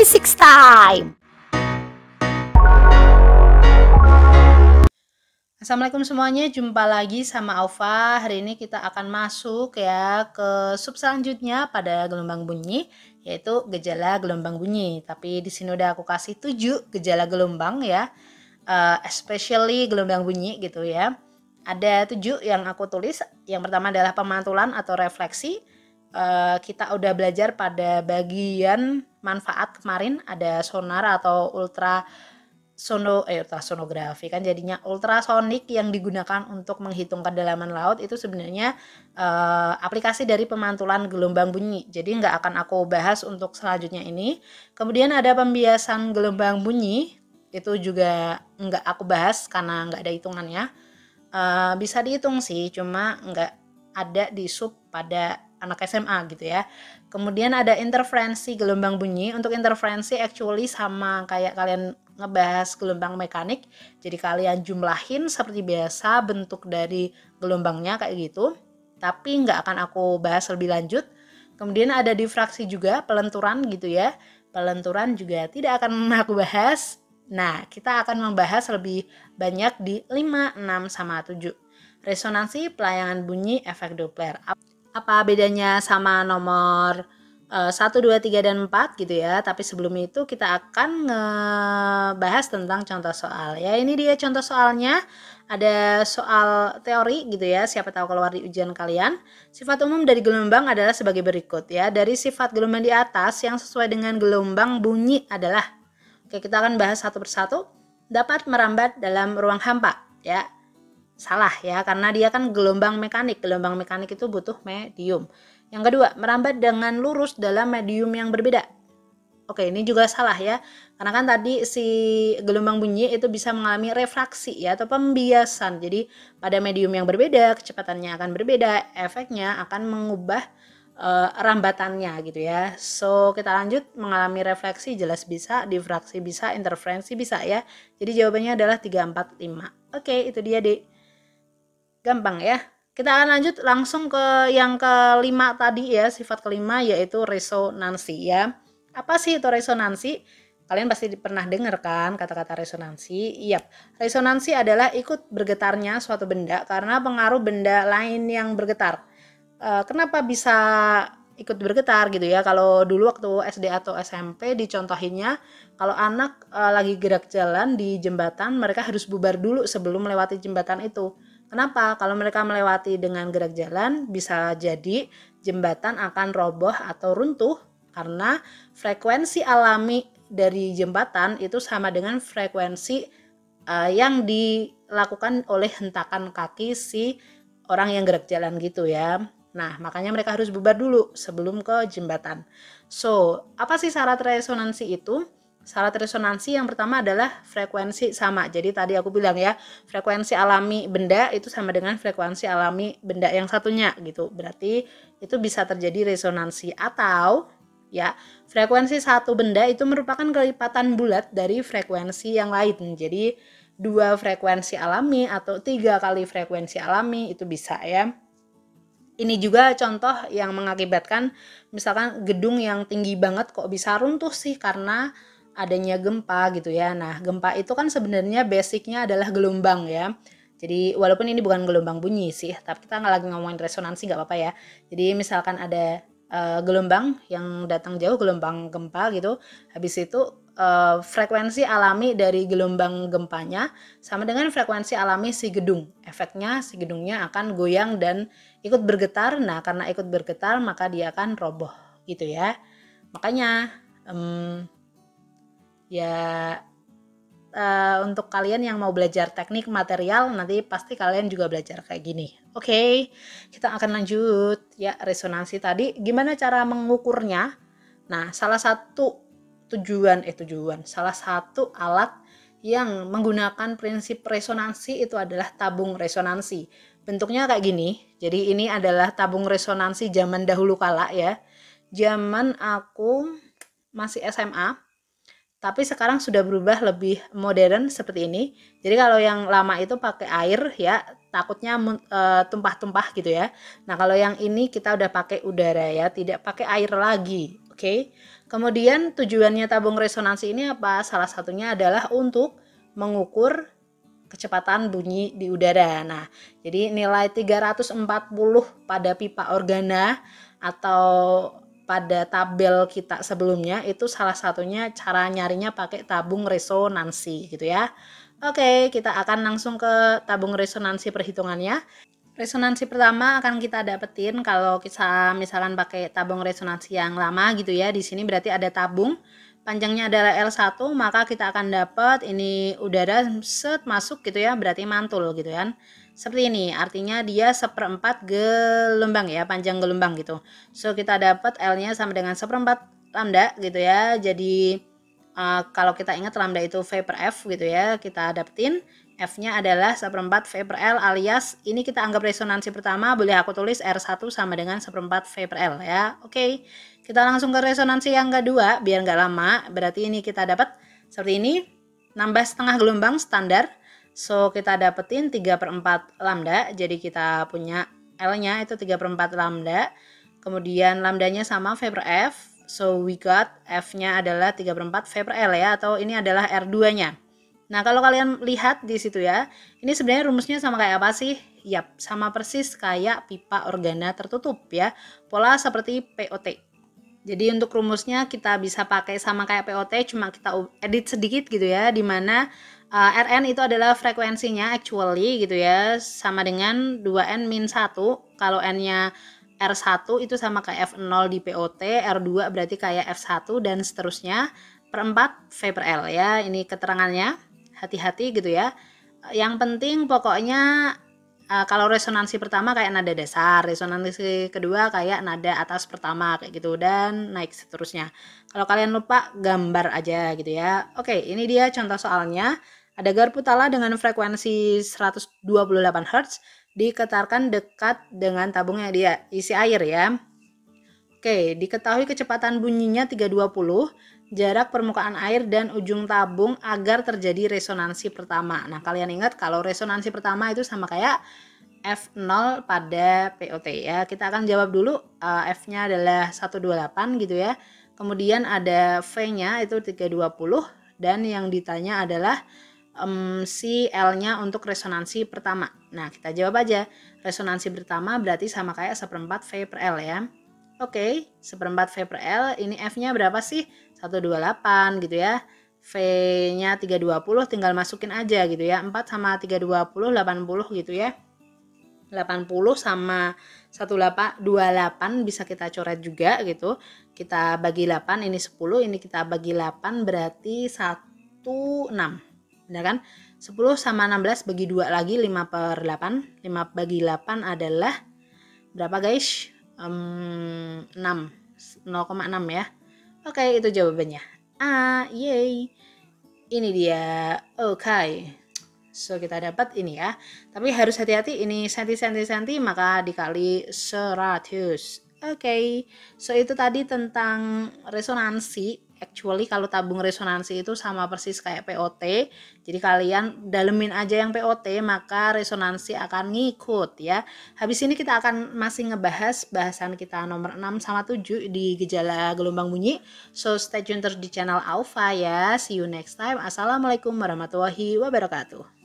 Physics Time. Assalamualaikum semuanya, jumpa lagi sama Aufa. Hari ini kita akan masuk ya ke sub selanjutnya pada gelombang bunyi, yaitu gejala gelombang bunyi. Tapi di sini udah aku kasih 7 gejala gelombang ya, especially gelombang bunyi gitu ya. Ada 7 yang aku tulis. Yang pertama adalah pemantulan atau refleksi. Kita udah belajar pada bagian manfaat kemarin, ada sonar atau ultrasonografi kan jadinya ultrasonik yang digunakan untuk menghitung kedalaman laut. Itu sebenarnya aplikasi dari pemantulan gelombang bunyi, jadi nggak akan aku bahas untuk selanjutnya ini. Kemudian ada pembiasan gelombang bunyi, itu juga nggak aku bahas karena nggak ada hitungannya. Bisa dihitung sih, cuma nggak ada di sub pada anak SMA gitu ya. Kemudian ada interferensi gelombang bunyi. Untuk interferensi actually sama kayak kalian ngebahas gelombang mekanik. Jadi kalian jumlahin seperti biasa bentuk dari gelombangnya kayak gitu. Tapi nggak akan aku bahas lebih lanjut. Kemudian ada difraksi juga, pelenturan gitu ya. Pelenturan juga tidak akan aku bahas. Nah, kita akan membahas lebih banyak di 5, 6, sama 7. Resonansi, pelayangan bunyi, efek Doppler. Apa bedanya sama nomor 1, 2, 3, dan 4 gitu ya. Tapi sebelum itu kita akan ngebahas tentang contoh soal. Ya, ini dia contoh soalnya. Ada soal teori gitu ya, siapa tahu keluar di ujian kalian. Sifat umum dari gelombang adalah sebagai berikut ya. Dari sifat gelombang di atas yang sesuai dengan gelombang bunyi adalah. Oke, kita akan bahas satu persatu. Dapat merambat dalam ruang hampa ya. Salah ya, karena dia kan gelombang mekanik. Gelombang mekanik itu butuh medium. Yang kedua, merambat dengan lurus dalam medium yang berbeda. Oke, ini juga salah ya. Karena kan tadi si gelombang bunyi itu bisa mengalami refraksi ya, atau pembiasan. Jadi pada medium yang berbeda, kecepatannya akan berbeda, efeknya akan mengubah rambatannya gitu ya. So, kita lanjut. Mengalami refleksi jelas bisa, difraksi bisa, interferensi bisa ya. Jadi jawabannya adalah 3, 4, 5. Oke, itu dia deh. Gampang ya. Kita akan lanjut langsung ke yang kelima tadi ya, sifat kelima yaitu resonansi ya. Apa sih itu resonansi? Kalian pasti pernah dengar kan kata-kata resonansi? Yap. Resonansi adalah ikut bergetarnya suatu benda karena pengaruh benda lain yang bergetar. Kenapa bisa ikut bergetar gitu ya? Kalau dulu waktu SD atau SMP dicontohinnya, kalau anak lagi gerak jalan di jembatan, mereka harus bubar dulu sebelum melewati jembatan itu. Kenapa? Kalau mereka melewati dengan gerak jalan, bisa jadi jembatan akan roboh atau runtuh karena frekuensi alami dari jembatan itu sama dengan frekuensi yang dilakukan oleh hentakan kaki si orang yang gerak jalan gitu ya. Nah, makanya mereka harus bubar dulu sebelum ke jembatan. So, apa sih syarat resonansi itu? Syarat resonansi yang pertama adalah frekuensi sama. Jadi tadi aku bilang ya, frekuensi alami benda itu sama dengan frekuensi alami benda yang satunya gitu. Berarti itu bisa terjadi resonansi. Atau ya, frekuensi satu benda itu merupakan kelipatan bulat dari frekuensi yang lain. Jadi 2 frekuensi alami atau 3 kali frekuensi alami itu bisa ya. Ini juga contoh yang mengakibatkan misalkan gedung yang tinggi banget kok bisa runtuh sih karena adanya gempa gitu ya. Nah, gempa itu kan sebenarnya basicnya adalah gelombang ya. Jadi walaupun ini bukan gelombang bunyi sih, tapi kita nggak lagi ngomongin resonansi, nggak apa-apa ya. Jadi misalkan ada gelombang yang datang jauh, gelombang gempa gitu. Habis itu frekuensi alami dari gelombang gempanya sama dengan frekuensi alami si gedung. Efeknya si gedungnya akan goyang dan ikut bergetar. Nah, karena ikut bergetar maka dia akan roboh gitu ya. Makanya untuk kalian yang mau belajar teknik material, nanti pasti kalian juga belajar kayak gini. Oke, kita akan lanjut ya. Resonansi tadi gimana cara mengukurnya? Nah, salah satu alat yang menggunakan prinsip resonansi itu adalah tabung resonansi. Bentuknya kayak gini. Jadi ini adalah tabung resonansi zaman dahulu kala ya. Zaman aku masih SMA. Tapi sekarang sudah berubah lebih modern seperti ini. Jadi kalau yang lama itu pakai air ya, takutnya tumpah-tumpah gitu ya. Nah, kalau yang ini kita udah pakai udara ya, tidak pakai air lagi. Oke, Oke. Kemudian tujuannya tabung resonansi ini apa? Salah satunya adalah untuk mengukur kecepatan bunyi di udara. Nah, jadi nilai 340 pada pipa organa atau pada tabel kita sebelumnya itu salah satunya cara nyarinya pakai tabung resonansi gitu ya. Oke, kita akan langsung ke tabung resonansi perhitungannya. Resonansi pertama akan kita dapetin kalau kita misalkan pakai tabung resonansi yang lama gitu ya. Di sini berarti ada tabung, panjangnya adalah L1, maka kita akan dapat ini udara set masuk gitu ya, berarti mantul gitu kan. Seperti ini, artinya dia 1/4 gelombang ya, panjang gelombang gitu. So, kita dapat L-nya sama dengan 1/4 lambda gitu ya. Jadi, kalau kita ingat lambda itu V per F gitu ya, kita dapetin. F-nya adalah 1/4 V per L alias, ini kita anggap resonansi pertama, boleh aku tulis R1 sama dengan 1/4 V per L ya. Oke, kita langsung ke resonansi yang kedua, biar nggak lama. Berarti ini kita dapat seperti ini, nambah setengah gelombang standar. So, kita dapetin 3/4 lambda, jadi kita punya L-nya itu 3/4 lambda, kemudian lambdanya sama V per F, so we got F-nya adalah 3/4 V per L ya, atau ini adalah R2-nya. Nah, kalau kalian lihat di situ ya, ini sebenarnya rumusnya sama kayak apa sih? Yap, sama persis kayak pipa organa tertutup ya, pola seperti POT. Jadi untuk rumusnya kita bisa pakai sama kayak POT, cuma kita edit sedikit gitu ya, dimana Rn itu adalah frekuensinya actually gitu ya, sama dengan 2n-1, kalau n-nya R1 itu sama kayak F0 di POT, R2 berarti kayak F1 dan seterusnya, per 4 V per L ya, ini keterangannya, hati-hati gitu ya. Yang penting pokoknya kalau resonansi pertama kayak nada dasar, resonansi kedua kayak nada atas pertama kayak gitu dan naik seterusnya. Kalau kalian lupa gambar aja gitu ya. Oke, ini dia contoh soalnya. Ada garpu tala dengan frekuensi 128 Hz diketarkan dekat dengan tabungnya dia isi air ya. Oke, diketahui kecepatan bunyinya 320, jarak permukaan air dan ujung tabung agar terjadi resonansi pertama. Nah, kalian ingat kalau resonansi pertama itu sama kayak F0 pada POT ya. Kita akan jawab dulu F-nya adalah 128 gitu ya. Kemudian ada V-nya itu 320 dan yang ditanya adalah si L-nya untuk resonansi pertama. Nah, kita jawab aja. Resonansi pertama berarti sama kayak 1/4 V per L ya. Oke, 1/4 V per L, ini F-nya berapa sih? 128 gitu ya. V-nya 320, tinggal masukin aja gitu ya. 4 sama 320, 80 gitu ya. 80 sama 128 bisa kita coret juga gitu. Kita bagi 8, ini 10, ini kita bagi 8 berarti 16. Benar kan? 10 sama 16 bagi 2 lagi, 5/8. 5 bagi 8 adalah berapa guys? 0,6 ya. Oke, itu jawabannya. Yay. Ini dia. Oke. So, kita dapat ini ya. Tapi harus hati-hati, ini senti-senti-senti maka dikali 100. Oke. So, itu tadi tentang resonansi. Actually kalau tabung resonansi itu sama persis kayak POT. Jadi kalian dalemin aja yang POT maka resonansi akan ngikut ya. Habis ini kita akan masih ngebahas bahasan kita nomor 6 sama 7 di gejala gelombang bunyi. So stay tune terus di channel Aufa ya. See you next time. Assalamualaikum warahmatullahi wabarakatuh.